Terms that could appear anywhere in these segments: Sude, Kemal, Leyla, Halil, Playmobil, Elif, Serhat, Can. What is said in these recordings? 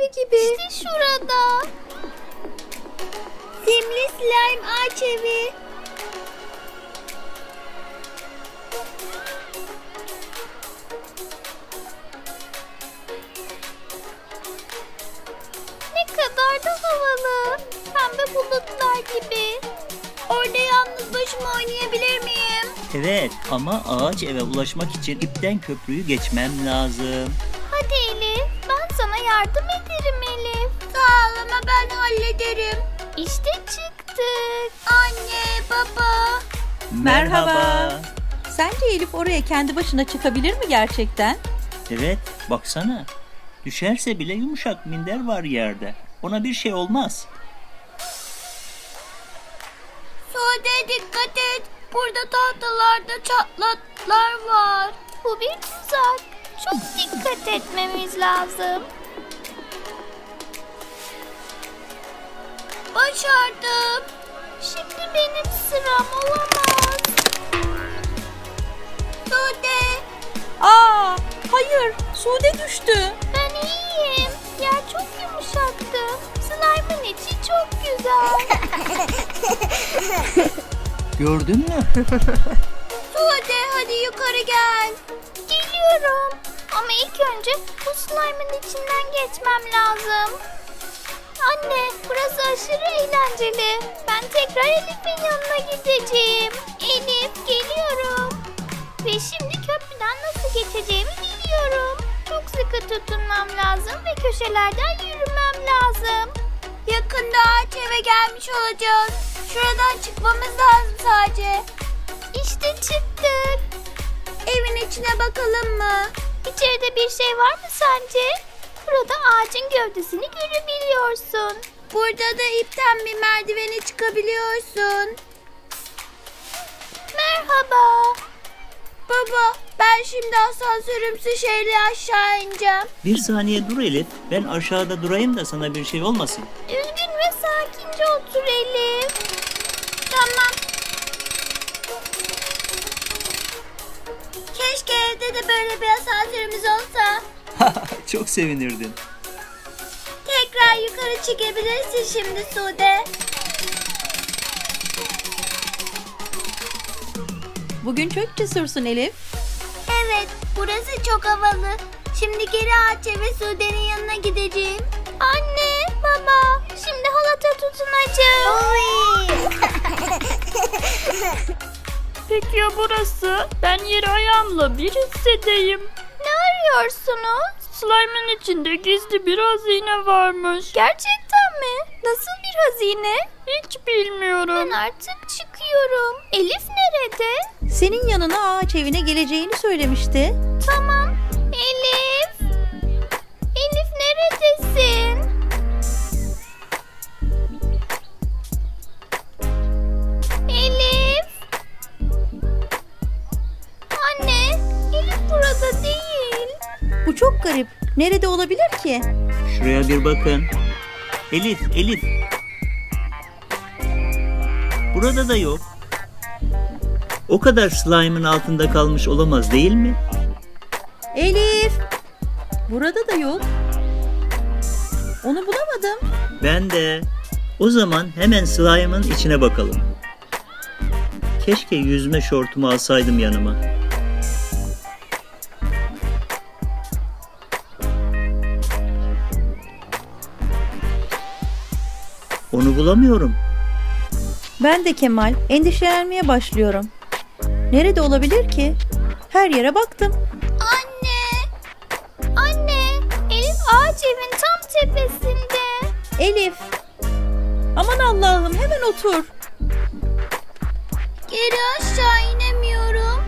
evi gibi. İşte şurada. Simli slime ağaç evi. Ne kadar da havalı. Pembe bulutlar gibi. Orada yalnız başıma oynayabilir miyim? Evet ama ağaç eve ulaşmak için ipten köprüyü geçmem lazım. Hadi Elif, ben sana yardım ederim Elif. Sağ ol ama ben hallederim. İşte çıktık. Anne, baba. Merhaba. Sence Elif oraya kendi başına çıkabilir mi gerçekten? Evet, baksana. Düşerse bile yumuşak minder var yerde. Ona bir şey olmaz. Sude dikkat et. Burada tahtalarda çatlatlar var. Bu bir tuzak. Çok dikkat etmemiz lazım. Başardım. Şimdi benim sıram olamaz. Sude. Aa, hayır. Sude düştü. Ben iyiyim. Yer çok yumuşaktı. Slime'ın içi çok güzel. Gördün mü? Sude hadi yukarı gel. Geliyorum. Ama ilk önce bu slime'ın içinden geçmem lazım. Anne, burası aşırı eğlenceli. Ben tekrar Elif'in yanına gideceğim. Elif, geliyorum. Ve şimdi köprüden nasıl geçeceğimi biliyorum. Çok sıkı tutunmam lazım ve köşelerden yürümem lazım. Yakında ağaç eve gelmiş olacağız. Şuradan çıkmamız lazım sadece. İşte çıktık. Evin içine bakalım mı? İçeride bir şey var mı sence? Burada ağacın gövdesini görebiliyorsun. Burada da ipten bir merdivene çıkabiliyorsun. Merhaba. Baba, ben şimdi asansörümsü şeyle aşağı ineceğim. Bir saniye dur Elif. Ben aşağıda durayım da sana bir şey olmasın. Üzgün ve sakince otur Elif. Tamam. Keşke evde de böyle bir asansörümüz olsa. Çok sevinirdin. Tekrar yukarı çıkabilirsin şimdi Sude. Bugün çok cesursun Elif. Evet, burası çok havalı. Şimdi geri ağaç ve Sude'nin yanına gideceğim. Anne, baba, şimdi halata tutunacağım. Peki ya burası? Ben yeri ayağımla bir hissedeyim. Ne arıyorsunuz? Slime'ın içinde gizli bir hazine varmış. Gerçekten mi? Nasıl bir hazine? Hiç bilmiyorum. Ben artık çıkıyorum. Elif nerede? Senin yanına ağaç evine geleceğini söylemişti. Tamam. Elif. Elif neredesin? Elif. Anne, Elif burada değil. Bu çok garip. Nerede olabilir ki? Şuraya bir bakın. Elif, Elif. Burada da yok. O kadar slime'ın altında kalmış olamaz değil mi? Elif. Burada da yok. Onu bulamadım. Ben de. O zaman hemen slime'ın içine bakalım. Keşke yüzme şortumu alsaydım yanıma. Onu bulamıyorum. Ben de Kemal, endişelenmeye başlıyorum. Nerede olabilir ki? Her yere baktım. Anne! Anne! Elif ağaç evin tam tepesinde. Elif! Aman Allah'ım, hemen otur. Geri aşağı inemiyorum.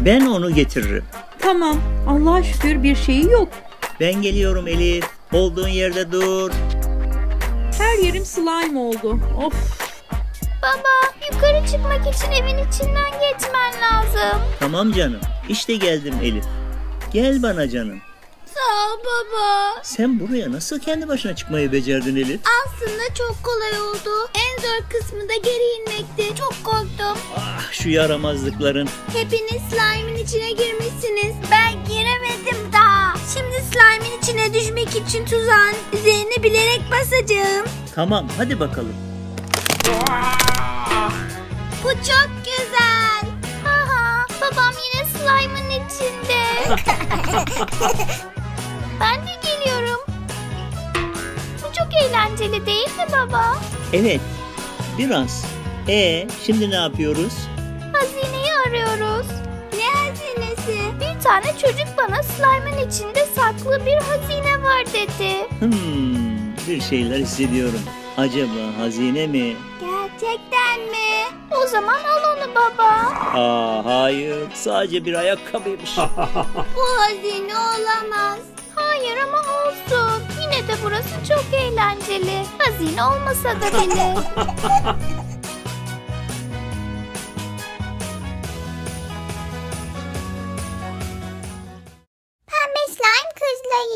Ben onu getiririm. Tamam, Allah'a şükür bir şeyi yok. Ben geliyorum Elif. Olduğun yerde dur. Her yerim slime oldu. Of. Baba, yukarı çıkmak için evin içinden geçmen lazım. Tamam canım. İşte geldim Elif. Gel bana canım. Sağ ol baba. Sen buraya nasıl kendi başına çıkmayı becerdin Elif? Aslında çok kolay oldu. En zor kısmı da geri inmekti. Çok korktum. Ah, şu yaramazlıkların. Hepiniz slime'ın içine girmişsiniz. Ben giremedim daha. Şimdi slime'ın içine düşmek için için tuzağın üzerine bilerek basacağım. Tamam, hadi bakalım. Bu çok güzel. Aha, babam yine slime'ın içinde. Ben de geliyorum. Bu çok eğlenceli değil mi baba? Evet, biraz. Şimdi ne yapıyoruz? Hazineyi arıyoruz. Ne hazinesi? Bir tane çocuk bana slime'ın içinde saklı bir hazine var dedi. Bir şeyler hissediyorum. Acaba hazine mi? Gerçekten mi? O zaman al onu baba. Aa, hayır, sadece bir ayakkabıymış. Bu hazine olamaz. Hayır ama olsun. Yine de burası çok eğlenceli. Hazine olmasa da bile.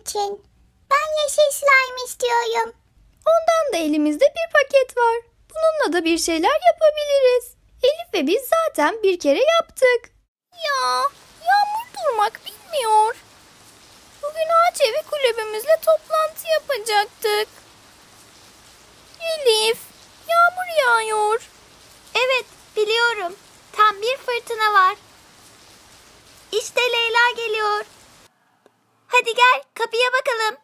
İçin. Ben yeşil slime istiyorum. Ondan da elimizde bir paket var. Bununla da bir şeyler yapabiliriz. Elif ve biz zaten bir kere yaptık. Ya, yağmur durmak bilmiyor. Bugün ağaç evi kulübümüzle toplantı yapacaktık. Elif, yağmur yağıyor. Evet, biliyorum. Tam bir fırtına var. İşte Leyla geliyor. Hadi gel, kapıya bakalım.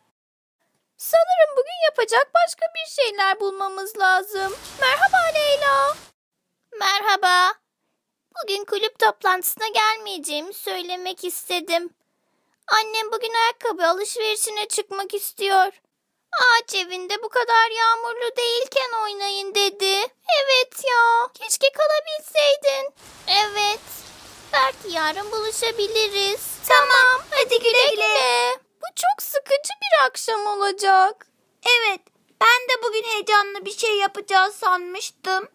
Sanırım bugün yapacak başka bir şeyler bulmamız lazım. Merhaba Leyla. Merhaba. Bugün kulüp toplantısına gelmeyeceğimi söylemek istedim. Annem bugün ayakkabı alışverişine çıkmak istiyor. Ağaç evinde bu kadar yağmurlu değilken oynayın dedi. Evet ya, keşke kalabilseydin. Evet. Belki yarın buluşabiliriz. Tamam, hadi güle güle. Bu çok sıkıcı bir akşam olacak. Evet, ben de bugün heyecanlı bir şey yapacağız sanmıştım.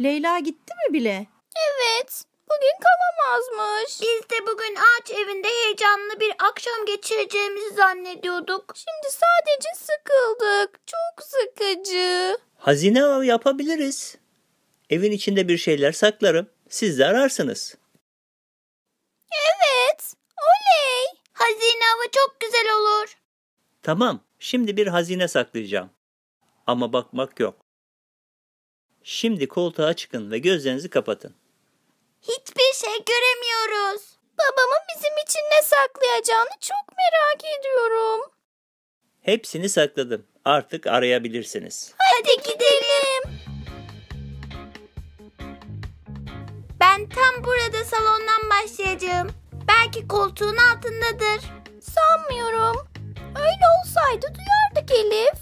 Leyla gitti mi bile? Evet, bugün kalamazmış. Biz de bugün ağaç evinde heyecanlı bir akşam geçireceğimizi zannediyorduk. Şimdi sadece sıkıldık. Çok sıkıcı. Hazine yapabiliriz. Evin içinde bir şeyler saklarım. Siz de ararsınız. Evet. Oley. Hazine avı çok güzel olur. Tamam. Şimdi bir hazine saklayacağım. Ama bakmak yok. Şimdi koltuğa çıkın ve gözlerinizi kapatın. Hiçbir şey göremiyoruz. Babamın bizim için ne saklayacağını çok merak ediyorum. Hepsini sakladım. Artık arayabilirsiniz. Hadi gidelim. Ben tam burada salondan başlayacağım. Belki koltuğun altındadır. Sanmıyorum. Öyle olsaydı duyardık Elif.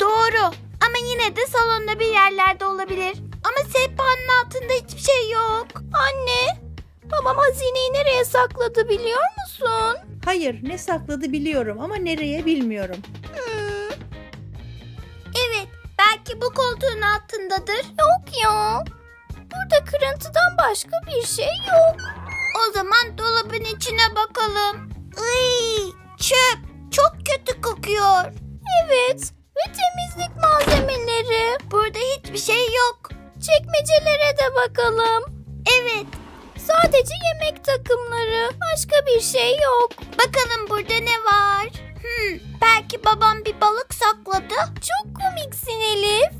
Doğru. Ama yine de salonda bir yerlerde olabilir. Ama sehpanın altında hiçbir şey yok. Anne, babam hazineyi nereye sakladı biliyor musun? Hayır, ne sakladı biliyorum ama nereye bilmiyorum. Evet, belki bu koltuğun altındadır. Yok ya. Burada kırıntıdan başka bir şey yok. O zaman dolabın içine bakalım. Iy, çöp çok kötü kokuyor. Evet, ve temizlik malzemeleri. Burada hiçbir şey yok. Çekmecelere de bakalım. Evet, sadece yemek takımları. Başka bir şey yok. Bakalım burada ne var? Belki babam bir balık sakladı. Çok komiksin Elif.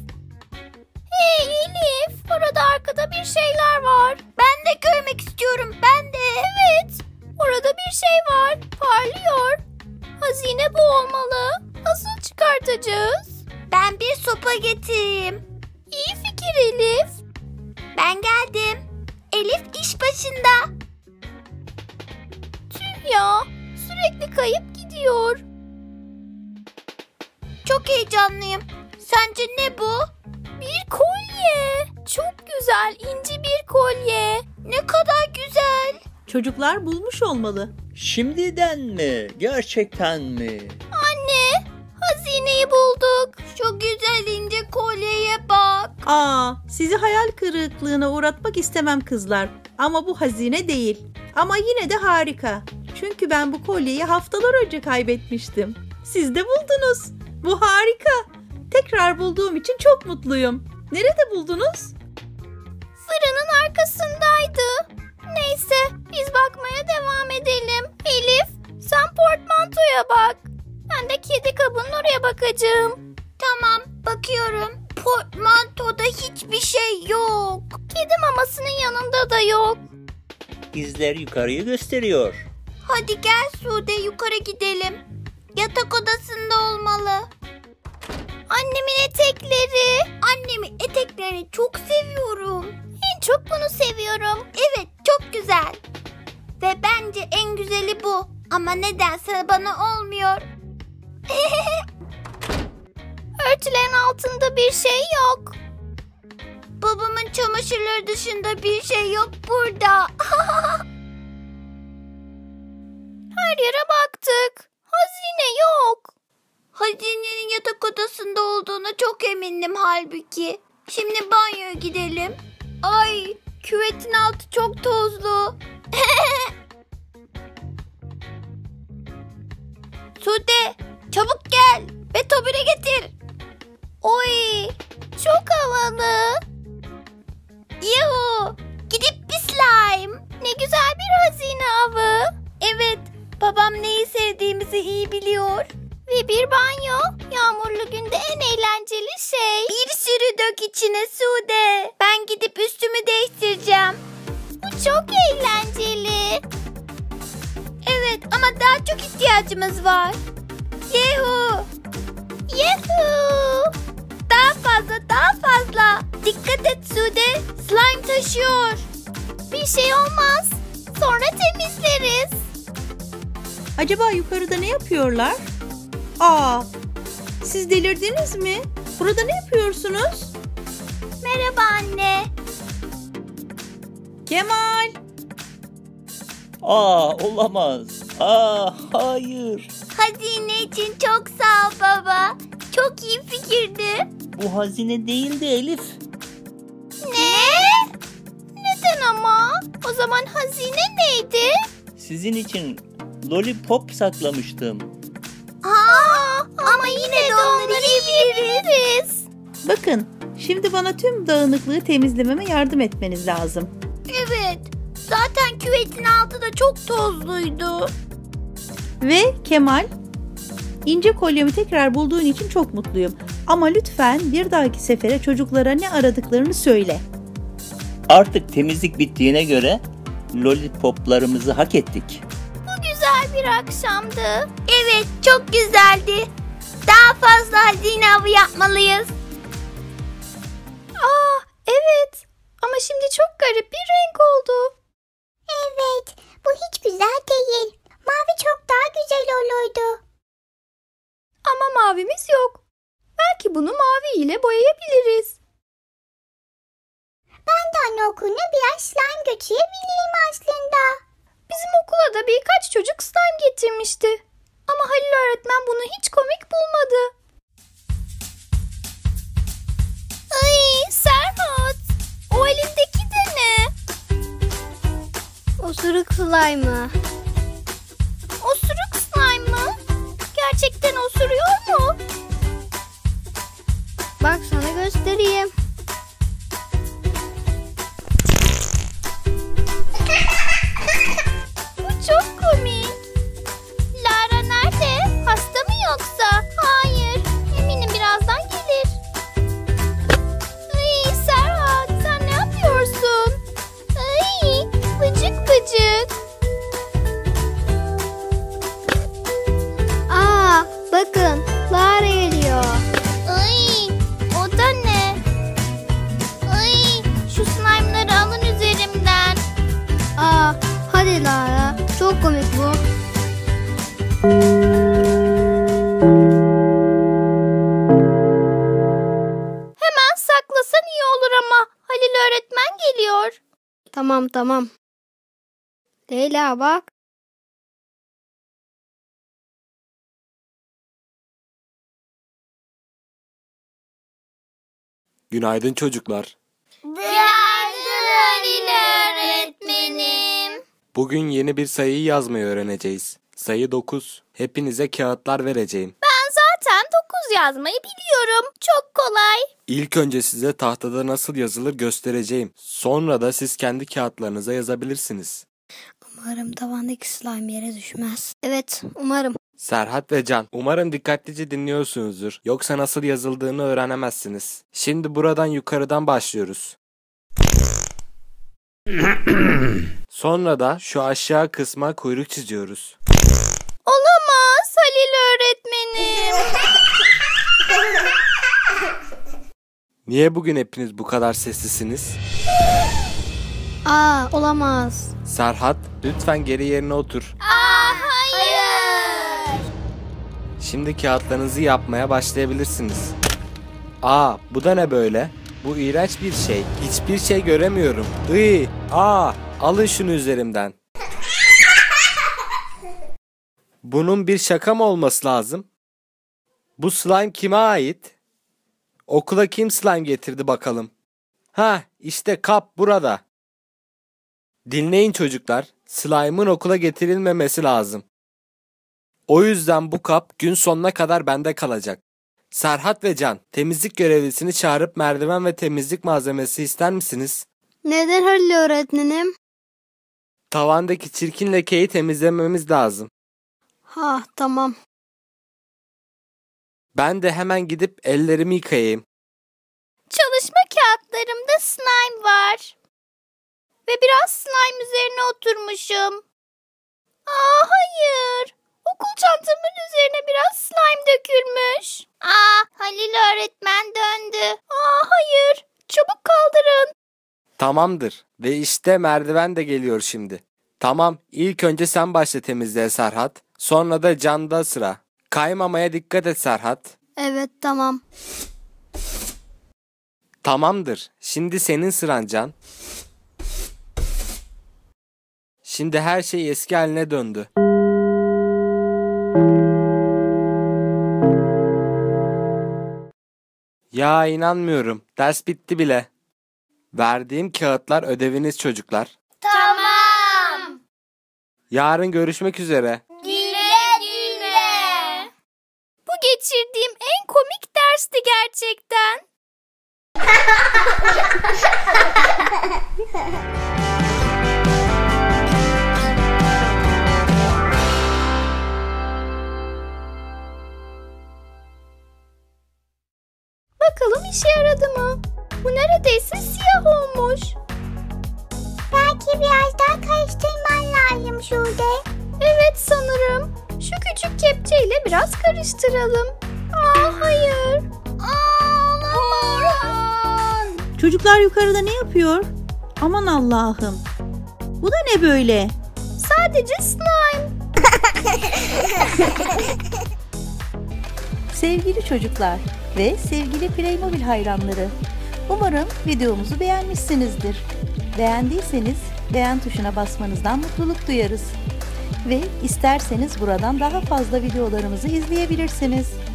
Hey Elif, orada arkada bir şeyler var. Ben de görmek istiyorum, ben de. Evet, orada bir şey var, parlıyor. Hazine bu olmalı. Nasıl çıkartacağız? Ben bir sopa getireyim. İyi fikir Elif. Ben geldim. Elif iş başında. Tüh ya, sürekli kayıp gidiyor. Çok heyecanlıyım. Sence ne bu? Bir kolye. Çok güzel, inci bir kolye. Ne kadar güzel. Çocuklar bulmuş olmalı. Şimdiden mi? Gerçekten mi? Anne, hazineyi bulduk. Çok güzel ince kolyeye bak. Aa, sizi hayal kırıklığına uğratmak istemem kızlar. Ama bu hazine değil. Ama yine de harika. Çünkü ben bu kolyeyi haftalar önce kaybetmiştim. Siz de buldunuz. Bu harika. Tekrar bulduğum için çok mutluyum. Nerede buldunuz? Fırının arkasındaydı. Neyse, biz bakmaya devam edelim. Elif, Sen portmantoya bak. Ben de kedi kabının oraya bakacağım. Tamam, bakıyorum. Portmantoda hiçbir şey yok. Kedi mamasının yanında da yok. İzler yukarıyı gösteriyor. Hadi gel Sude, yukarı gidelim. Yatak odasında olmalı. Annemin etekleri. Annemin eteklerini çok seviyorum. En çok bunu seviyorum. Evet, çok güzel. Ve bence en güzeli bu. Ama nedense bana olmuyor. Örtülerin altında bir şey yok. Babamın çamaşırları dışında bir şey yok burada. Her yere baktık. Hazine yok. Hazinenin yatak odasında olduğuna çok emindim halbuki. Şimdi banyoya gidelim. Ay, küvetin altı çok tozlu. Sude, çabuk gel ve tobire getir. Oy, çok havalı. Yuhu, gidip bir slime. Ne güzel bir hazine avı. Evet, babam neyi sevdiğimizi iyi biliyor. Ve bir banyo, yağmurlu günde en eğlenceli şey. Bir sürü dök içine Sude. Ben gidip üstümü değiştireceğim. Bu çok eğlenceli. Evet, ama daha çok ihtiyacımız var. Yehu! Yehu! Daha fazla, daha fazla. Dikkat et Sude, slime taşıyor. Bir şey olmaz. Sonra temizleriz. Acaba yukarıda ne yapıyorlar? Aa, siz delirdiniz mi? Burada ne yapıyorsunuz? Merhaba anne. Kemal. Aa, olamaz. Aa, hayır. Hazine için çok sağ ol baba. Çok iyi fikirdi. Bu hazine değildi Elif. Ne? Neden ama? O zaman hazine neydi? Sizin için lollipop saklamıştım. Aa, ama yine de onları yiyebiliriz. Bakın, şimdi bana tüm dağınıklığı temizlememe yardım etmeniz lazım. Evet, zaten küvetin altı da çok tozluydu. Ve Kemal, ince kolyemi tekrar bulduğun için çok mutluyum. Ama lütfen bir dahaki sefere çocuklara ne aradıklarını söyle. Artık temizlik bittiğine göre lollipoplarımızı hak ettik. Bu güzel bir akşamdı. Evet, çok güzeldi. Daha fazla hazine avı yapmalıyız. Aa, evet. Ama şimdi çok garip bir renk oldu. Evet, bu hiç güzel değil. Mavi çok daha güzel olurdu. Ama mavimiz yok. Belki bunu mavi ile boyayabiliriz. Ben de anne okuluna biraz slime götürebilirim aslında. Bizim okula da birkaç çocuk slime getirmişti. Ama Halil öğretmen bunu hiç komik bulmadı. Ay Serhat, o elindeki de ne? Osuruk slime'ı. Osuruk slime mı? Gerçekten osuruyor mu? Bak sana göstereyim. Bu çok komik. Lara nerede? Hasta mı yoksa? Hayır. Eminim birazdan gelir. Ay Serhat, sen ne yapıyorsun? Ay, bıcık bıcık. Bakın, Lara geliyor. Ay, o da ne? Ay, şu slime'ları alın üzerimden. Aa, hadi Lara, çok komik bu. Hemen saklasan iyi olur ama Halil öğretmen geliyor. Tamam. Leyla bak. Günaydın çocuklar. Günaydın Halil öğretmenim. Bugün yeni bir sayıyı yazmayı öğreneceğiz. Sayı 9. Hepinize kağıtlar vereceğim. Ben zaten 9 yazmayı biliyorum. Çok kolay. İlk önce size tahtada nasıl yazılır göstereceğim. Sonra da siz kendi kağıtlarınıza yazabilirsiniz. Umarım tavandaki slime yere düşmez. Evet, umarım. Serhat ve Can, umarım dikkatlice dinliyorsunuzdur. Yoksa nasıl yazıldığını öğrenemezsiniz. Şimdi buradan yukarıdan başlıyoruz. Sonra da şu aşağı kısma kuyruk çiziyoruz. Olamaz Halil öğretmenim. Niye bugün hepiniz bu kadar sessizsiniz? Aa, olamaz. Serhat, lütfen geri yerine otur. Aa, hayır. Şimdi kağıtlarınızı yapmaya başlayabilirsiniz. Aa, bu da ne böyle? Bu iğrenç bir şey. Hiçbir şey göremiyorum. Iy, aa, alın şunu üzerimden. Bunun bir şaka mı olması lazım? Bu slime kime ait? Okula kim slime getirdi bakalım? Ha, işte kap burada. Dinleyin çocuklar, slime'ın okula getirilmemesi lazım. O yüzden bu kap gün sonuna kadar bende kalacak. Serhat ve Can, temizlik görevlisini çağırıp merdiven ve temizlik malzemesi ister misiniz? Neden Halil öğretmenim? Tavandaki çirkin lekeyi temizlememiz lazım. Ha, tamam. Ben de hemen gidip ellerimi yıkayayım. Çalışma kağıtlarımda slime var. Ve biraz slime üzerine oturmuşum. Aa, hayır. Okul çantamın üzerine biraz slime dökülmüş. Aa, Halil öğretmen döndü. Aa, hayır. Çabuk kaldırın. Tamamdır. Ve işte merdiven de geliyor şimdi. Tamam, ilk önce sen başla temizle Serhat. Sonra da Can'da sıra. Kaymamaya dikkat et Serhat. Evet, tamam. Tamamdır. Şimdi senin sıran Can. Şimdi her şey eski haline döndü. Ya inanmıyorum. Ders bitti bile. Verdiğim kağıtlar ödeviniz çocuklar. Tamam. Yarın görüşmek üzere. Güle güle. Bu geçirdiğim en komik dersti gerçekten. Bakalım işe yaradı mı? Bu neredeyse siyah olmuş. Belki biraz daha karıştırman lazım Sude. Evet sanırım. Şu küçük kepçeyle biraz karıştıralım. Aa, hayır. Aman. Çocuklar yukarıda ne yapıyor? Aman Allah'ım. Bu da ne böyle? Sadece slime. Sevgili çocuklar ve sevgili Playmobil hayranları, umarım videomuzu beğenmişsinizdir. Beğendiyseniz beğen tuşuna basmanızdan mutluluk duyarız. Ve isterseniz buradan daha fazla videolarımızı izleyebilirsiniz.